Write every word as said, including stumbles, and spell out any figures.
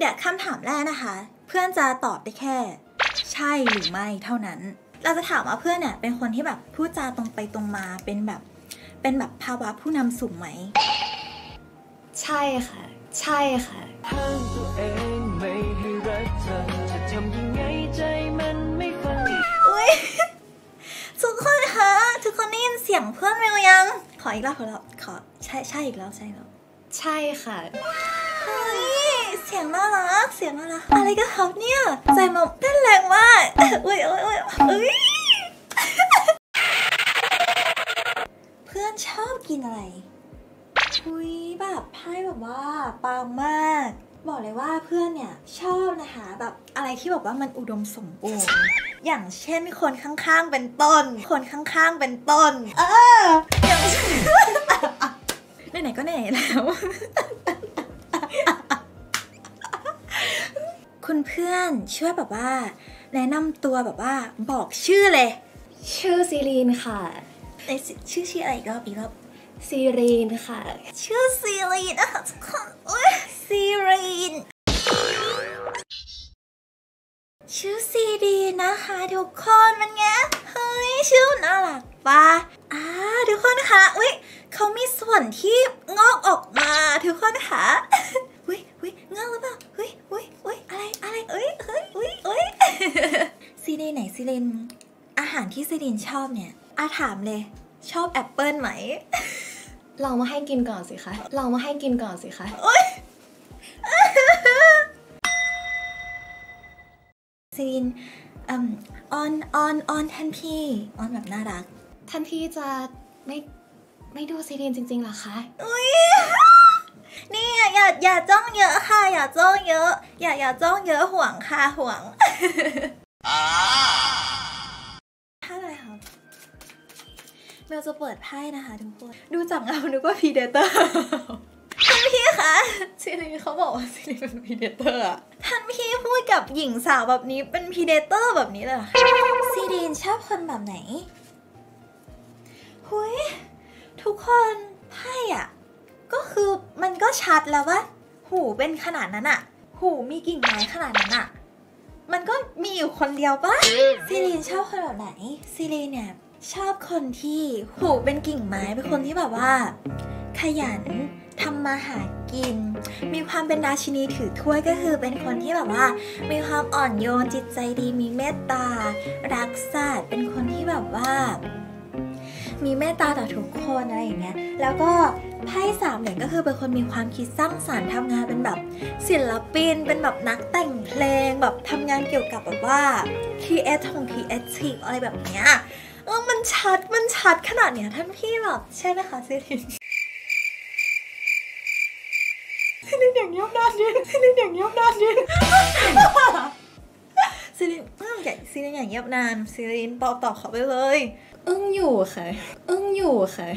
เดี๋ยวคำถามแรกนะคะเพื่อนจะตอบได้แค่ใช่หรือไม่เท่านั้นเราจะถามว่าเพื่อนเนี่ยเป็นคนที่แบบพูดจาตรงไปตรงมาเป็นแบบเป็นแบบภาวะผู้นำสูงไหมใช่ค่ะใช่ค่ะห้ามตัวเองไม่ให้รักเธอจะทำยังไงใจมันไม่ฟังอุ้ยทุกคนคะทุกคนได้ยินเสียงเพื่อนเร็วยังขออีกรอบขอรอบขอใช่ใช่อีกแล้วใช่แล้วใช่ค่ะเฮ้ยเสียงน่ารักเสียงน่ารักอะไรกันครับเนี่ยใจมันเต้นแรงมากอุ้ยอุ้ยอุ้ยอุ้ยเพื่อนชอบกินอะไรอุ้ยแบบไพ่แบบว่าปังมากบอกเลยว่าเพื่อนเนี่ยชอบนะคะแบบอะไรที่บอกว่ามันอุดมสมบูรณ์อย่างเช่นคนข้างๆเป็นต้นคนข้างๆเป็นต้นเอออย่างเช่นไหนๆก็ไหนแล้วคุณเพื่อนช่วยแบบว่าแนะนำตัวแบบว่าบอกชื่อเลยชื่อซีรีนค่ะไอชื่อชื่ออะไรก็ปีก็ซีรีนค่ะชื่อซีรีนอ่ะทุกคนอุ้ยซีรีนชื่อซีรีนนะคะทุกคนมันไงเฮ้ยชื่อน่ารักปะอ่าทุกคนค่ะอุ้ยเขามีส่วนที่งอกออกมาทุกคนค่ะอุ้ยอุ้ยงอกหรือเปล่าอุ้ยอุ้ยอุ้ยอะไรอะไรอุ้ยเฮ้ยอุ้ยอุ้ยซีรีนไหนซีรีนอาหารที่ซีรีนชอบเนี่ยอาถามเลยชอบแอปเปิ้ลไหมลองมาให้กินก่อนสิคะลองมาให้กินก่อนสิคะซีรีนออนออนออนท่านพี่ออนแบบน่ารักท่านพี่จะไม่ไม่ดูซีรีนจริงๆหรอคะอุ้ยนี่อย่าอย่าจ้องเยอะค่ะอย่าจ้องเยอะอย่าอย่าจ้องเยอะห่วงค่ะห่วงท่าอะไรคะเบลจะเปิดไพ่นะคะทุกคนดูจากเงานึกว่าพีเดเตอร์ท่านพี่คะซีรีนเขาบอกว่าซีรีนเป็นพีเดเตอร์อะท่านพี่พูดกับหญิงสาวแบบนี้เป็นพีเดเตอร์แบบนี้เลยซีรีนชอบคนแบบไหนหุยทุกคนไพ่อะก็คือมันก็ชัดแล้วว่าหูเป็นขนาดนั้นอะหูมีกิ่งไม้ขนาดนั้นอะมันก็มีอยู่คนเดียวปะซีรีนชอบคนแบบไหนซีรีนเนี่ยชอบคนที่หูเป็นกิ่งไม้เป็นคนที่แบบว่าขยันทำมาหากินมีความเป็นราชินีถือถ้วยก็คือเป็นคนที่แบบว่ามีความอ่อนโยนจิตใจดีมีเมตตารักษาเป็นคนที่แบบว่ามีเมตตาต่อทุกคนอะไรอย่างเงี้ยแล้วก็ไพ่สามเหรียญก็คือเป็นคนมีความคิดสร้างสรรค์ทำงานเป็นแบบศิลปินเป็นแบบนักแต่งเพลงแบบทำงานเกี่ยวกับแบบว่าครีเอทของครีเอทีฟอะไรแบบเนี้ยเออมันชัดมันชัดขนาดเนี้ยท่านพี่แบบใช่ไหมคะซีรีนซีรีนอย่างเงียบนานดิซีรีนอย่างเงียบนานดิซีรีนอืมอย่างซีรีนอย่างเงียบนานซีรีนตอบตอบเขาไปเลยอึ้งอยู่ค่ะอึ้งอยู่ค่ะ